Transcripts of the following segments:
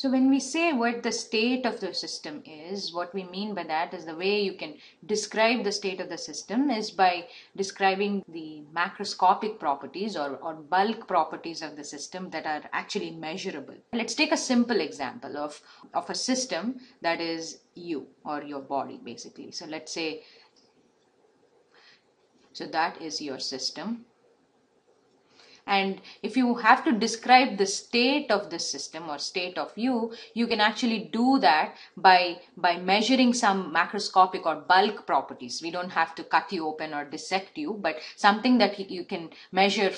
So when we say what the state of the system is, what we mean by that is the way you can describe the state of the system is by describing the macroscopic properties or bulk properties of the system that are actually measurable. Let's take a simple example of a system that is you or your body basically. So let's say, so that is your system. And if you have to describe the state of the system or state of you, you can actually do that by measuring some macroscopic or bulk properties. We don't have to cut you open or dissect you, but something that you can measure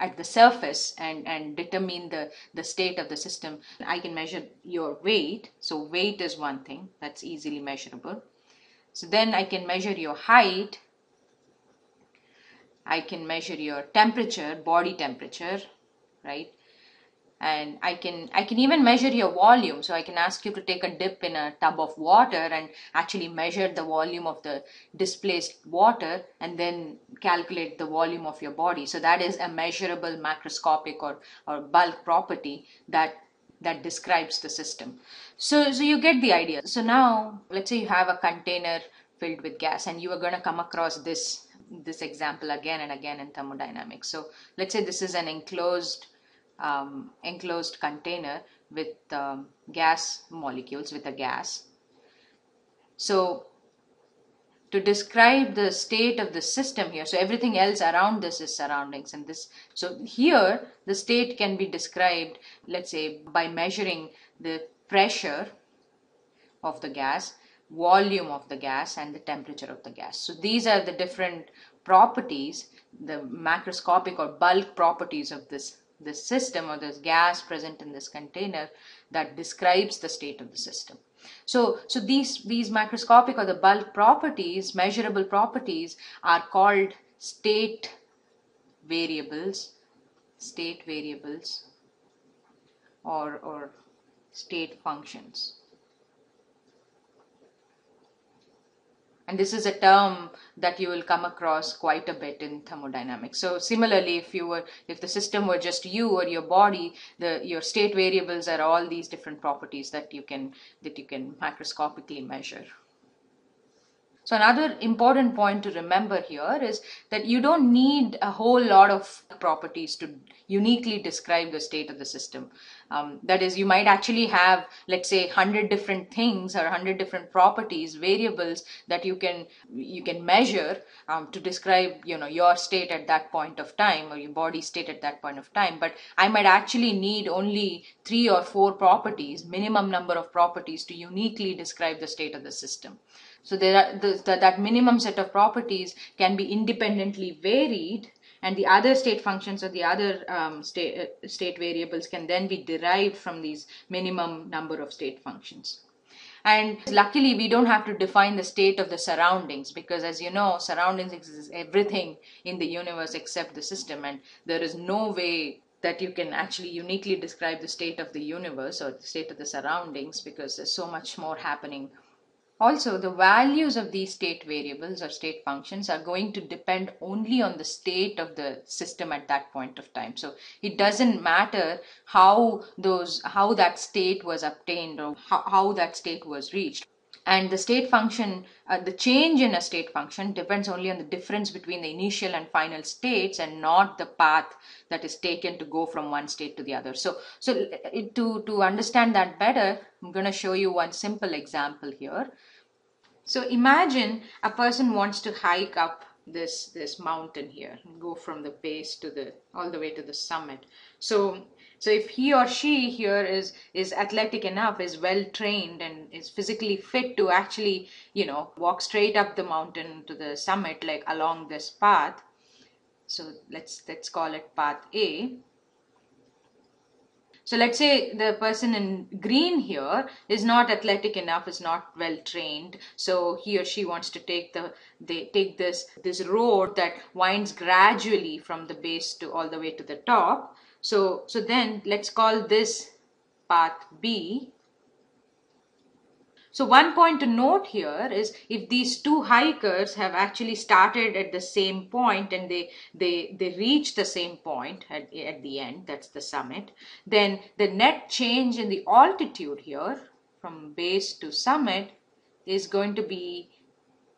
at the surface and determine the state of the system. I can measure your weight. So weight is one thing that's easily measurable. So then I can measure your height. I can measure your temperature, body temperature, right? And I can even measure your volume. So I can ask you to take a dip in a tub of water and actually measure the volume of the displaced water and then calculate the volume of your body. So that is a measurable macroscopic or bulk property that describes the system. So you get the idea. So now let's say you have a container filled with gas and you are going to come across this example again and again in thermodynamics. So let's say this is an enclosed container with gas molecules, with a gas. So to describe the state of the system here, so everything else around this is surroundings and this, so here the state can be described, let's say, by measuring the pressure of the gas, volume of the gas and the temperature of the gas. So these are the different properties, the macroscopic or bulk properties of this system or this gas present in this container that describes the state of the system. So these macroscopic or the bulk properties, measurable properties, are called state variables or state functions. And this is a term that you will come across quite a bit in thermodynamics. So similarly, if the system were just you or your body, your state variables are all these different properties that you can macroscopically measure. So another important point to remember here is that you don't need a whole lot of properties to uniquely describe the state of the system. That is, you might actually have, let's say, 100 different things or 100 different properties, variables that you can measure to describe, you know, your state at that point of time or your body state at that point of time. But I might actually need only 3 or 4 properties, minimum number of properties, to uniquely describe the state of the system. So that minimum set of properties can be independently varied, and the other state functions or the other state variables can then be derived from these minimum number of state functions. And luckily, we don't have to define the state of the surroundings, because as you know, surroundings is everything in the universe except the system, and there is no way that you can actually uniquely describe the state of the universe or the state of the surroundings, because there's so much more happening. Also, the values of these state variables or state functions are going to depend only on the state of the system at that point of time. So it doesn't matter how that state was obtained or how that state was reached. And the state function, the change in a state function depends only on the difference between the initial and final states, and not the path that is taken to go from one state to the other. So to understand that better, I'm going to show you one simple example here. So imagine a person wants to hike up this mountain here and go from the base to all the way to the summit. So if he or she here is athletic enough, is well trained and is physically fit to actually, you know, walk straight up the mountain to the summit, like along this path. So let's call it path A. So let's say the person in green here is not athletic enough, is not well trained. So he or she wants to take this road that winds gradually from the base to all the way to the top. So then let's call this path B. So one point to note here is if these two high curves have actually started at the same point and they reach the same point at the end, that's the summit, then the net change in the altitude here from base to summit is going to be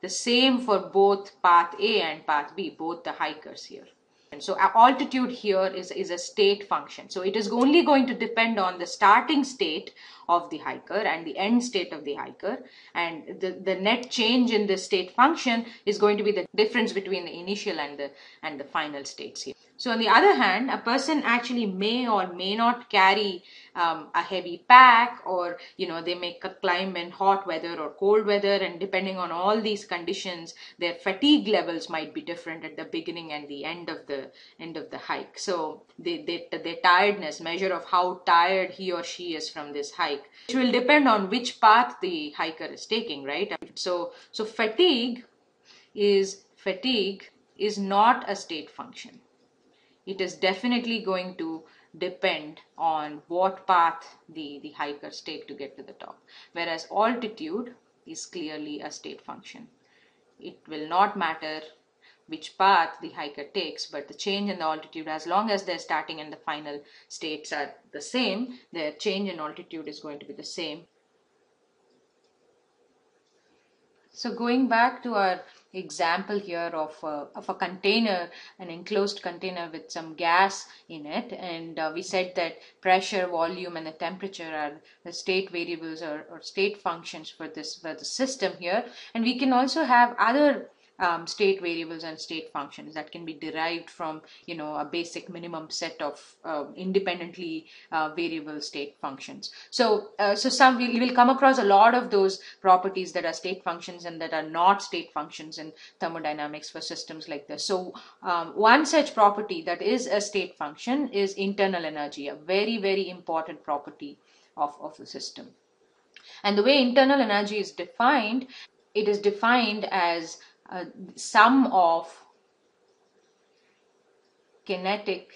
the same for both path A and path B, both the high curves here. And so altitude here is a state function. So it is only going to depend on the starting state of the hiker and the end state of the hiker. And the net change in the state function is going to be the difference between the initial and the final states here. So on the other hand, a person actually may or may not carry a heavy pack, or they may climb in hot weather or cold weather, and depending on all these conditions, their fatigue levels might be different at the beginning and the end of the hike. So their tiredness, measure of how tired he or she is from this hike, which will depend on which path the hiker is taking, right? So fatigue is not a state function. It is definitely going to depend on what path the hikers take to get to the top, whereas altitude is clearly a state function. It will not matter which path the hiker takes, but the change in the altitude, as long as their starting and the final states are the same, their change in altitude is going to be the same. So going back to our example here of a container, an enclosed container with some gas in it, and we said that pressure, volume and the temperature are the state variables or state functions for the system here, and we can also have other state variables and state functions that can be derived from a basic minimum set of independently variable state functions. So you will come across a lot of those properties that are state functions and that are not state functions in thermodynamics for systems like this. So one such property that is a state function is internal energy, a very, very important property of the system. And the way internal energy is defined, it is defined as sum of kinetic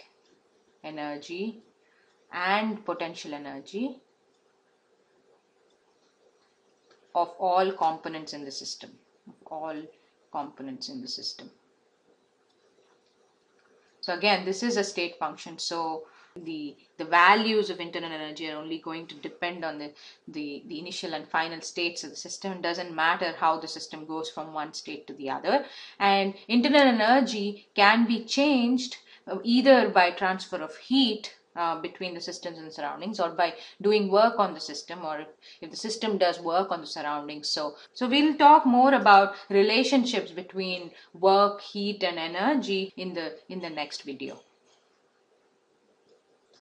energy and potential energy of all components in the system, So again, this is a state function, so the values of internal energy are only going to depend on the initial and final states of the system. It doesn't matter how the system goes from one state to the other. And internal energy can be changed either by transfer of heat between the systems and the surroundings, or by doing work on the system, or if the system does work on the surroundings. So we'll talk more about relationships between work, heat and energy in the next video.